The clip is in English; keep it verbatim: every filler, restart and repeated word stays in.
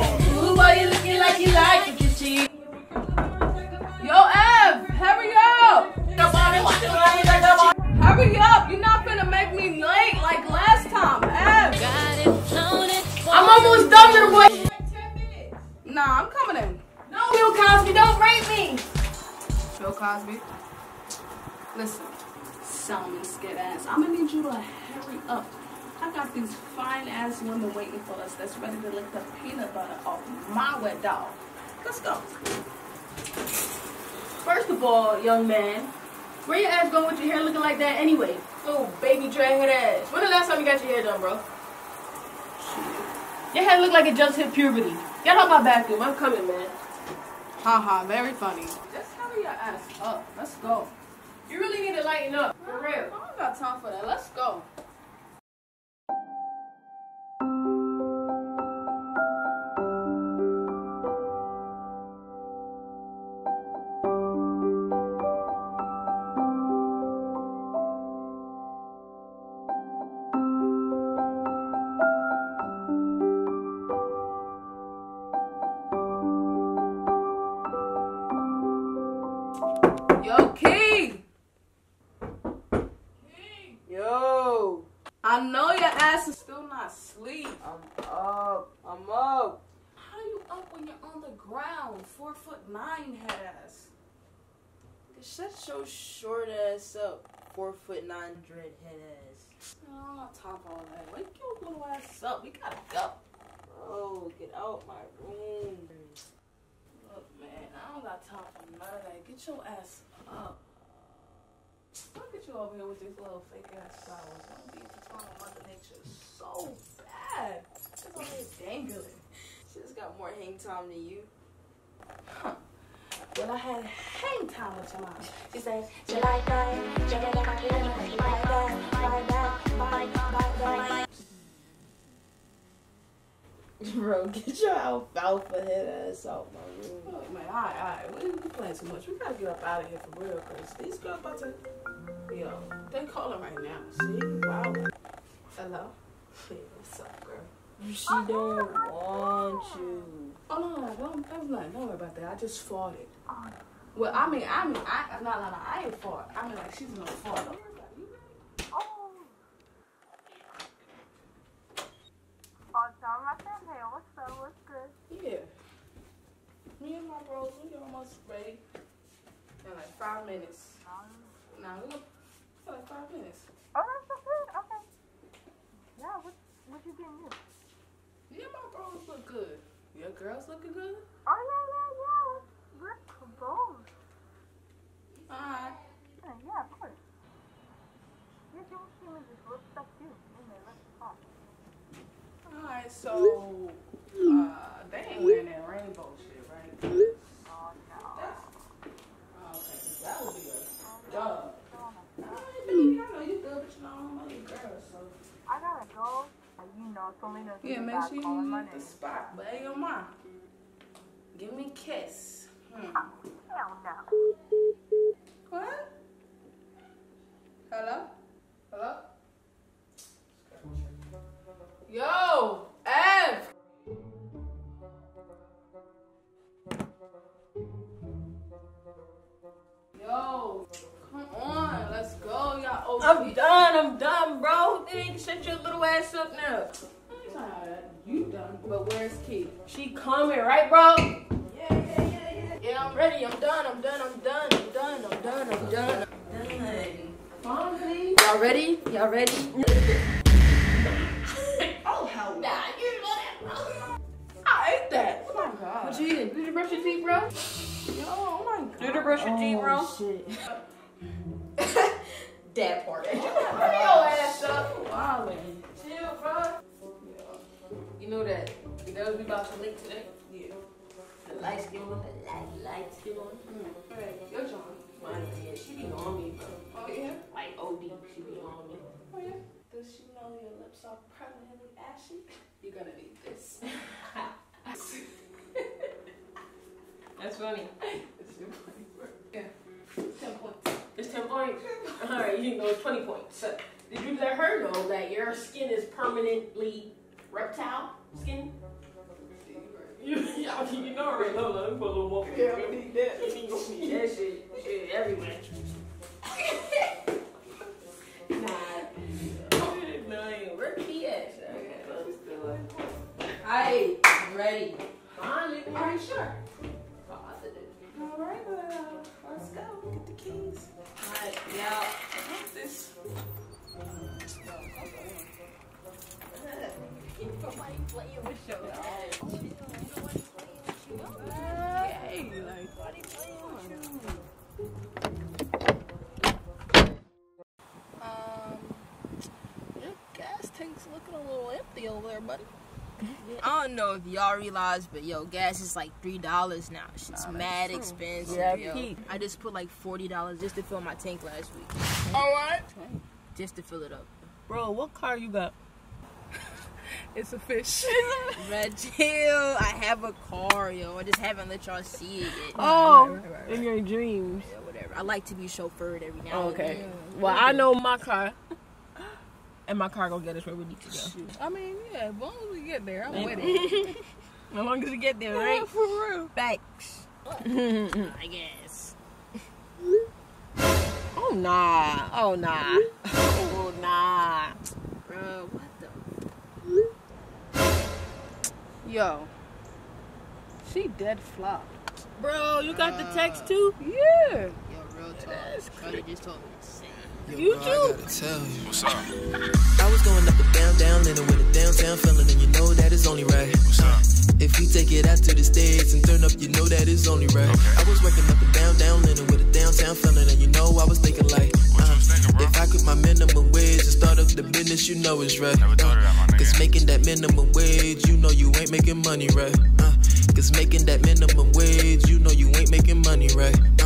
on me. Ooh, boy, you looking like you like it, you cheat. Yo, Ev, hurry up. Hurry up. You're not finna make me late like last time, Ev. I'm almost done with the boy. Nah, I'm coming in. No, Bill Cosby, don't rape me. Bill Cosby, listen, Salmon skid ass, I'm gonna need you to hurry up. I got these fine ass women waiting for us that's ready to lick the peanut butter off my wet dog. Let's go. First of all, young man, where your ass going with your hair looking like that anyway? Oh, baby drag head ass. When the last time you got your hair done, bro? Your hair look like it just hit puberty. Get out my bathroom, I'm coming, man. Haha, very funny. Just hurry your ass up. Let's go. You really need to lighten up, for real. I don't got time for that. Let's go. Yo, Keith. Yo, I know your ass is still not asleep. I'm up. I'm up. How are you up when you're on the ground? Four foot nine head ass. Shut your short ass up. Four foot nine dread head ass. No, I'm not talking all that. Wake your little ass up. We gotta go. Oh, get out my room. Look, man, I don't got time for none of that. Get your ass up. Look at you over here with these little fake ass flowers. Don't be talking Mother Nature so bad. It's over here dangling. She's got more hang time than you. Huh. Well, I had hang time with your mom. She says, July night, July night, my God, my God, my God, my bro, get your alfalfa head ass out my room. Oh, man, alright, alright. We ain't playing too much. We gotta get up out of here for real, because these girls about to... Yo, they calling right now. See? Wow. Hello? Hey, what's up, girl? She oh, don't oh, want oh. you. Oh, no, no, no. Don't, don't, don't worry about that. I just fought it. Well, I mean, I mean, I... No, no, no. I ain't fought. I mean, like, she's no fault. Don't worry about you. Oh. Me and my bros, we almost ready in like five minutes. Um, nah, we for like five minutes. Oh, that's so good. Okay. Yeah, what what you getting you? Me and my bros look good. Your girls looking good? Oh yeah, yeah, yeah. We're both. Alright. Yeah, yeah, of course. You don't see me just look stuff too. Alright, so uh they ain't wearing that rainbow shit. Oh, no. Oh, okay. That would be a dub. I don't know you good, but you know I don't know you girls, so. I gotta go. You know, it's only the yeah, make sure you leave the spot, but ain't your mom. Give me a kiss. Hmm. Oh, hell no. What? Hello? Hello? Yo! Ev! Yo, come on, let's go, y'all. I'm done, I'm done, bro. They ain't shut your little ass up now. You done, but where's Keith? She coming, right, bro? Yeah, yeah, yeah, yeah. Yeah, I'm ready. I'm done. I'm done. I'm done. I'm done. I'm done. I'm done. I'm done. Y'all ready? Y'all ready? Oh hell nah, you know that, bro. I ate that. Oh my god. What you eating? Did you brush your teeth, bro? Yo, oh my god. Do the brush your teeth, bro. Shit. That part. Put your ass up. Wow, chill, bro. You know that. You know we about to late today. Yeah. The lights get on. The light, lights get on. Mm. Right. Yo, John. My yeah, she be on me, bro. Oh yeah. Like O D, she be on me. Oh yeah. Does she know your lips are permanently ashy? You're gonna need this. That's funny. It's ten points. Yeah. ten points. It's ten points. Alright, you know it's twenty points. So, did you let her know that your skin is permanently reptile skin? You, you know, right? Hold on, you put a little more. Yeah, we need that. You ain't gonna need that shit. Shit everywhere. Nah. No, ain't working yet. I ready. Finally, are you sure? All right, well, let's go. Get the keys. All right, y'all. What's this? Nobody playing with your dog. Hey, like, nobody playing with you. Um, your gas tank's looking a little empty over there, buddy. I don't know if y'all realize, but yo, gas is like three dollars now. It's oh, mad expensive. Yeah, yo. I just put like forty dollars just to fill my tank last week. All right, just to fill it up. Bro, what car you got? It's a fish. Red chill. I have a car, yo. I just haven't let y'all see it yet. Oh, right, right, right, right. In your dreams. Yeah, whatever. I like to be chauffeured every now. Oh, okay. And then. Well, I know my car. And my car gonna get us where we need to go. I mean, yeah, as long as we get there, I'm with it. As long as we get there, right? Yeah, for real. Facts. I guess. Oh, nah. Oh, nah. Oh, nah. Bro, what the? Yo. She dead flop. Bro, you got uh, the text too? Yeah. Yo, real talk. Brother just told me the same. You too. I gotta tell you. What's up? I was going up and down, down in the winter, downtown feeling, and you know that is only right. What's up? If you take it out to the stairs and turn up, you know that is only right. Okay. I was working up and down, down in the winter, downtown feeling, and you know I was thinking like, uh, was thinking, bro? If I could my minimum wage and start up the business, you know it's right. Never thought of that, my nigga. Cause making that minimum wage, you know you ain't making money right. Uh, Cause making that minimum wage, you know you ain't making money right.